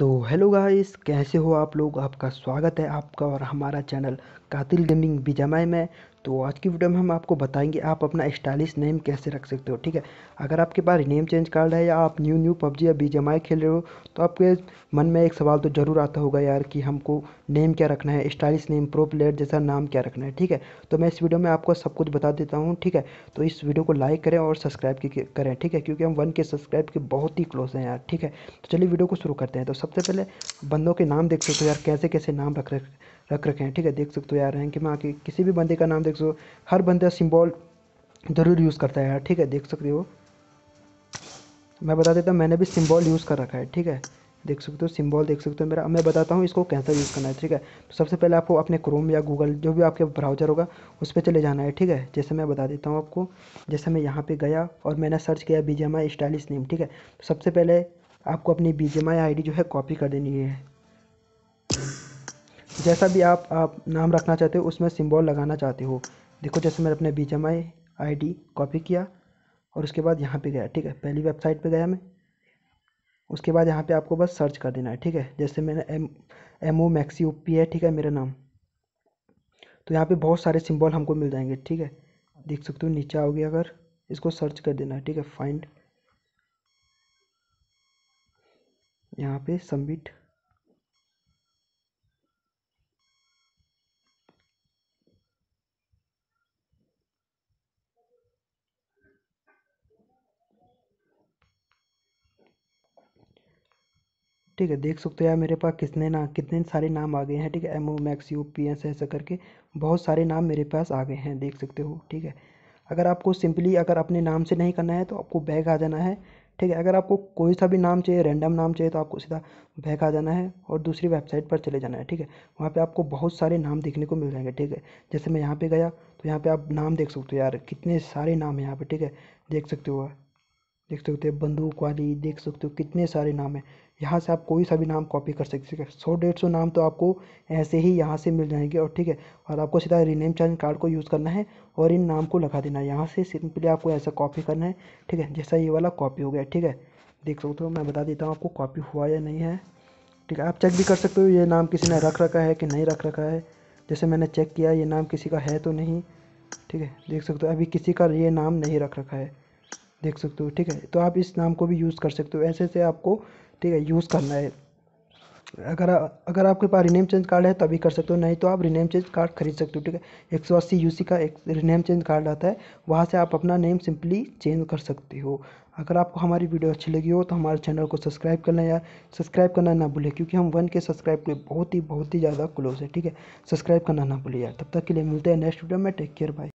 तो hello guys, कैसे हो आप लोग। आपका स्वागत है आपका और हमारा चैनल कातिल गेमिंग बिजामाई में। तो आज की वीडियो में हम आपको बताएंगे आप अपना स्टाइलिश नेम कैसे रख सकते हो। ठीक है, अगर आपके पास नेम चेंज कार्ड है या आप न्यू पबजी या बीजामाई खेल रहे हो तो आपके मन में एक सवाल तो ज़रूर आता होगा यार कि हमको नेम क्या रखना है, स्टाइलिश नेम, प्रो प्लेयर जैसा नाम क्या रखना है। ठीक है, तो मैं इस वीडियो में आपको सब कुछ बता देता हूँ। ठीक है, तो इस वीडियो को लाइक करें और सब्सक्राइब करें। ठीक है, क्योंकि हम 1K सब्सक्राइब के बहुत ही क्लोज हैं यार। ठीक है, तो चलिए वीडियो को शुरू करते हैं। तो सबसे पहले बंदों के नाम देख सकते हो यार, कैसे कैसे नाम रखे हैं। ठीक है, देख सकते हो यार रैंक में आके किसी भी बंदे का नाम देख सकते हो। हर बंदा सिंबल ज़रूर यूज़ करता है यार। ठीक है, देख सकते हो, मैं बता देता हूँ मैंने भी सिंबल यूज़ कर रखा है। ठीक है, देख सकते हो सिंबल, देख सकते हो मेरा। मैं बताता हूँ इसको कैसे यूज़ करना है। ठीक है, तो सबसे पहले आपको अपने क्रोम या गूगल जो भी आपके ब्राउज़र होगा उस पर चले जाना है। ठीक है, जैसे मैं बता देता हूँ आपको, जैसे मैं यहाँ पर गया और मैंने सर्च किया बीजेएमआई स्टाइलिश नेम। ठीक है, सबसे पहले आपको अपनी बीजेएमआई आईडी जो है कॉपी कर देनी है। जैसा भी आप नाम रखना चाहते हो उसमें सिंबल लगाना चाहते हो। देखो, जैसे मैंने अपने बीजेएमआई आईडी कॉपी किया और उसके बाद यहाँ पे गया। ठीक है, पहली वेबसाइट पे गया मैं, उसके बाद यहाँ पे आपको बस सर्च कर देना है। ठीक है, जैसे मैंने M O maxi O P है। ठीक है, मेरा नाम, तो यहाँ पे बहुत सारे सिंबल हमको मिल जाएंगे। ठीक है, देख सकते हो नीचे आओगे अगर, इसको सर्च कर देना है। ठीक है, फाइंड, यहाँ पे सबमिट, ठीक है। देख सकते हो यार मेरे पास कितने सारे नाम आ गए हैं। ठीक है, M O max U P S ऐसा करके बहुत सारे नाम मेरे पास आ गए हैं, देख सकते हो। ठीक है, अगर आपको सिंपली अगर अपने नाम से नहीं करना है तो आपको बैक आ जाना है। ठीक है, अगर आपको कोई सा भी नाम चाहिए, रैंडम नाम चाहिए, तो आपको सीधा बैक आ जाना है और दूसरी वेबसाइट पर चले जाना है। ठीक है, वहाँ पे आपको बहुत सारे नाम देखने को मिल जाएंगे। ठीक है, जैसे मैं यहाँ पे गया तो यहाँ पे आप नाम देख सकते हो यार, कितने सारे नाम है यहाँ पे। ठीक है, देख सकते हो, देख सकते हो बंदूक वाली, देख सकते हो कितने सारे नाम है। यहाँ से आप कोई सा भी नाम कॉपी कर सकते हो। 100-150 नाम तो आपको ऐसे ही यहाँ से मिल जाएंगे। और ठीक है, और आपको सीधा रीनेम चेंज कार्ड को यूज़ करना है और इन नाम को लगा देना है। यहाँ से सिंपली आपको ऐसा कॉपी करना है। ठीक है, जैसा ये वाला कॉपी हो गया। ठीक है, देख सकते हो, मैं बता देता हूँ आपको कॉपी हुआ या नहीं है। ठीक है, आप चेक भी कर सकते हो ये नाम किसी ने रख रखा है कि नहीं रख रखा है। जैसे मैंने चेक किया ये नाम किसी का है तो नहीं। ठीक है, देख सकते हो अभी किसी का ये नाम नहीं रख रखा है, देख सकते हो। ठीक है, तो आप इस नाम को भी यूज़ कर सकते हो, ऐसे से आपको, ठीक है, यूज़ करना है। अगर आपके पास रीनेम चेंज कार्ड है तभी कर सकते हो, नहीं तो आप रीनेम चेंज कार्ड खरीद सकते हो। ठीक है, 180 UC का एक रीनेम चेंज कार्ड आता है, वहाँ से आप अपना नेम सिंपली चेंज कर सकते हो। अगर आपको हमारी वीडियो अच्छी लगी हो तो हमारे चैनल को सब्सक्राइब करना यार, सब्सक्राइब करना ना भूलें, क्योंकि हम 1K सब्सक्राइब के बहुत ही ज़्यादा क्लोज है। ठीक है, सब्सक्राइब करना ना भूलें यार। तब तक के लिए मिलते हैं नेक्स्ट वीडियो में। Take care, bye.